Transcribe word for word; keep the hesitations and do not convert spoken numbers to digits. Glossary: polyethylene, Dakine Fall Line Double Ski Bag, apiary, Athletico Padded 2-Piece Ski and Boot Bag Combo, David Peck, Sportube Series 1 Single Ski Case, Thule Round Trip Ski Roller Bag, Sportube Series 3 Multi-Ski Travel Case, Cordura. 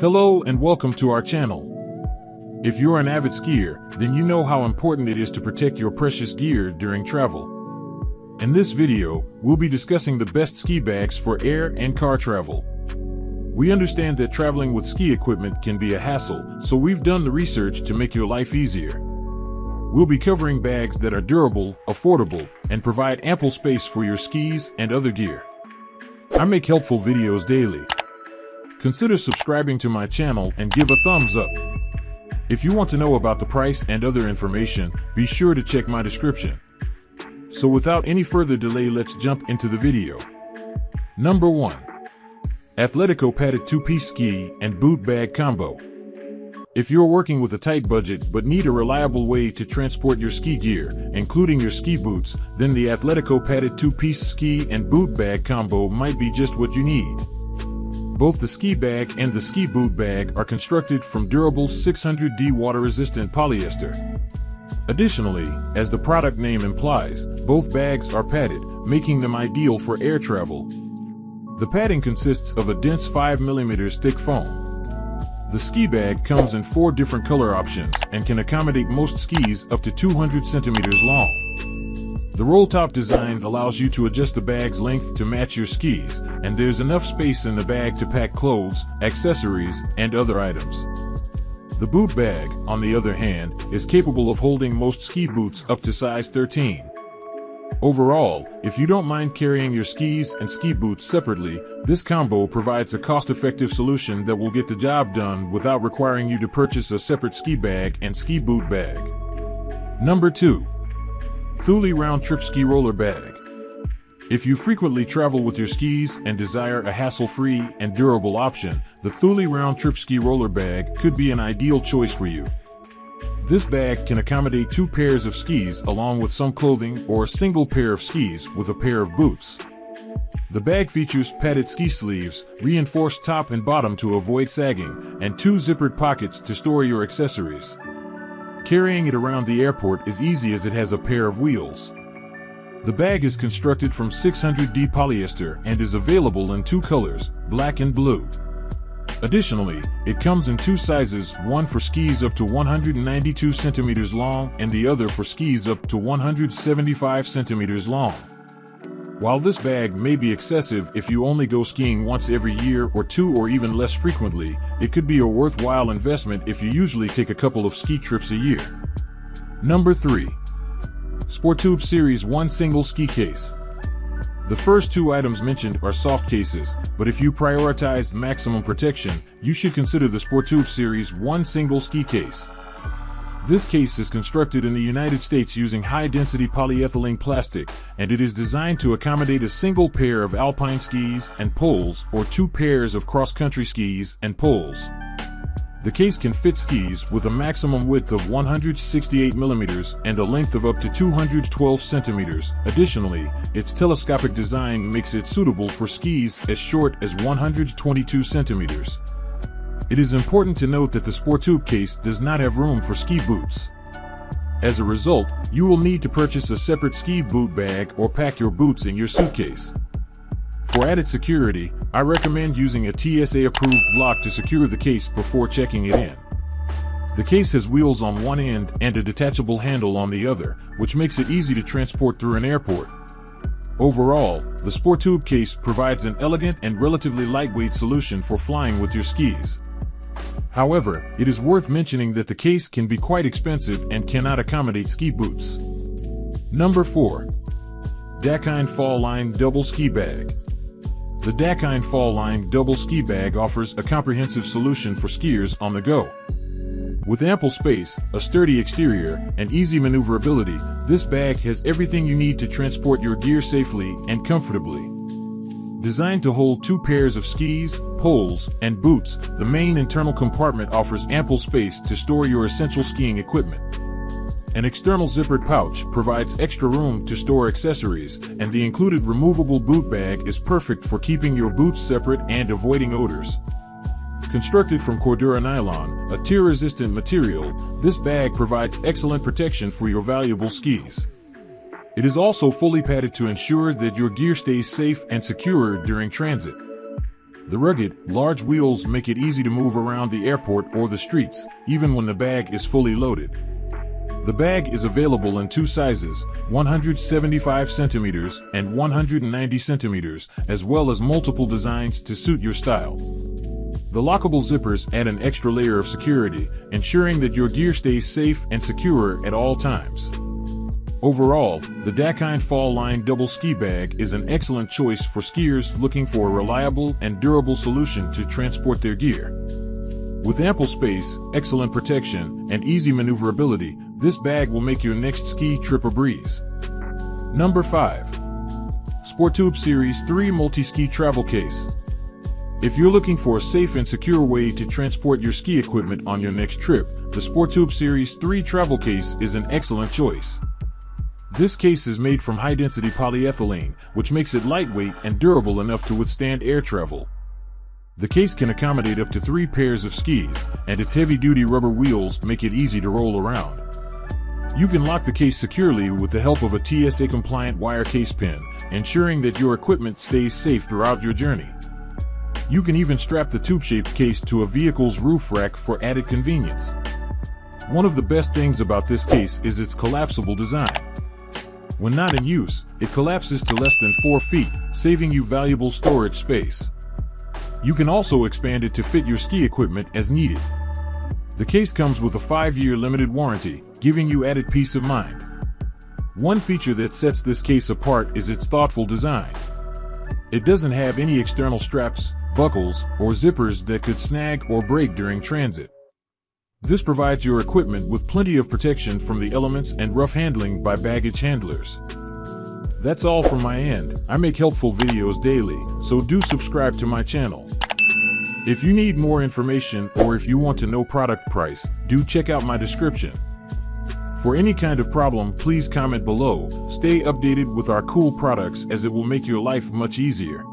Hello and welcome to our channel. If you're an avid skier, then you know how important it is to protect your precious gear during travel. In this video, we'll be discussing the best ski bags for air and car travel. We understand that traveling with ski equipment can be a hassle, so we've done the research to make your life easier. We'll be covering bags that are durable, affordable, and provide ample space for your skis and other gear. I make helpful videos daily. Consider subscribing to my channel and give a thumbs up. If you want to know about the price and other information, be sure to check my description. So without any further delay, let's jump into the video. Number one. Athletico Padded two-Piece Ski and Boot Bag Combo. If you're working with a tight budget but need a reliable way to transport your ski gear, including your ski boots, then the Athletico Padded two-Piece Ski and Boot Bag Combo might be just what you need. Both the ski bag and the ski boot bag are constructed from durable six hundred D water-resistant polyester. Additionally, as the product name implies, both bags are padded, making them ideal for air travel. The padding consists of a dense five millimeter thick foam. The ski bag comes in four different color options and can accommodate most skis up to two hundred centimeters long. The roll-top design allows you to adjust the bag's length to match your skis, and there's enough space in the bag to pack clothes, accessories, and other items. The boot bag, on the other hand, is capable of holding most ski boots up to size thirteen. Overall, if you don't mind carrying your skis and ski boots separately, this combo provides a cost-effective solution that will get the job done without requiring you to purchase a separate ski bag and ski boot bag. Number two. Thule Round Trip Ski Roller Bag. If you frequently travel with your skis and desire a hassle-free and durable option, the Thule Round Trip Ski Roller Bag could be an ideal choice for you. This bag can accommodate two pairs of skis along with some clothing or a single pair of skis with a pair of boots. The bag features padded ski sleeves, reinforced top and bottom to avoid sagging, and two zippered pockets to store your accessories. Carrying it around the airport is easy as it has a pair of wheels. The bag is constructed from six hundred D polyester and is available in two colors, black and blue. Additionally, it comes in two sizes, one for skis up to one hundred ninety-two centimeters long and the other for skis up to one hundred seventy-five centimeters long. While this bag may be excessive if you only go skiing once every year or two or even less frequently, it could be a worthwhile investment if you usually take a couple of ski trips a year. Number three. Sportube Series one Single Ski Case. The first two items mentioned are soft cases, but if you prioritize maximum protection, you should consider the Sportube Series one Single Ski Case. This case is constructed in the United States using high-density polyethylene plastic, and it is designed to accommodate a single pair of alpine skis and poles or two pairs of cross-country skis and poles. The case can fit skis with a maximum width of one hundred sixty-eight millimeters and a length of up to two hundred twelve centimeters. Additionally, its telescopic design makes it suitable for skis as short as one hundred twenty-two centimeters. It is important to note that the Sportube case does not have room for ski boots. As a result, you will need to purchase a separate ski boot bag or pack your boots in your suitcase. For added security, I recommend using a T S A-approved lock to secure the case before checking it in. The case has wheels on one end and a detachable handle on the other, which makes it easy to transport through an airport. Overall, the Sportube case provides an elegant and relatively lightweight solution for flying with your skis. However, it is worth mentioning that the case can be quite expensive and cannot accommodate ski boots. Number four. Dakine Fall Line Double Ski Bag. The Dakine Fall Line Double Ski Bag offers a comprehensive solution for skiers on the go. With ample space, a sturdy exterior, and easy maneuverability, this bag has everything you need to transport your gear safely and comfortably. Designed to hold two pairs of skis, poles, and boots, the main internal compartment offers ample space to store your essential skiing equipment. An external zippered pouch provides extra room to store accessories, and the included removable boot bag is perfect for keeping your boots separate and avoiding odors. Constructed from Cordura nylon, a tear-resistant material, this bag provides excellent protection for your valuable skis. It is also fully padded to ensure that your gear stays safe and secure during transit. The rugged, large wheels make it easy to move around the airport or the streets, even when the bag is fully loaded. The bag is available in two sizes, one hundred seventy-five centimeters and one hundred ninety centimeters, as well as multiple designs to suit your style. The lockable zippers add an extra layer of security, ensuring that your gear stays safe and secure at all times. Overall, the Dakine Fall Line Double Ski Bag is an excellent choice for skiers looking for a reliable and durable solution to transport their gear. With ample space, excellent protection, and easy maneuverability, this bag will make your next ski trip a breeze. Number five. Sportube Series three Multi-Ski Travel Case. If you're looking for a safe and secure way to transport your ski equipment on your next trip, the Sportube Series three Travel Case is an excellent choice. This case is made from high-density polyethylene, which makes it lightweight and durable enough to withstand air travel. The case can accommodate up to three pairs of skis, and its heavy-duty rubber wheels make it easy to roll around. You can lock the case securely with the help of a T S A-compliant wire case pin, ensuring that your equipment stays safe throughout your journey. You can even strap the tube-shaped case to a vehicle's roof rack for added convenience. One of the best things about this case is its collapsible design. When not in use, it collapses to less than four feet, saving you valuable storage space. You can also expand it to fit your ski equipment as needed. The case comes with a five-year limited warranty, giving you added peace of mind. One feature that sets this case apart is its thoughtful design. It doesn't have any external straps, buckles, or zippers that could snag or break during transit. This provides your equipment with plenty of protection from the elements and rough handling by baggage handlers. That's all from my end. I make helpful videos daily, so do subscribe to my channel. If you need more information or if you want to know product price, do check out my description. For any kind of problem, please comment below. Stay updated with our cool products as it will make your life much easier.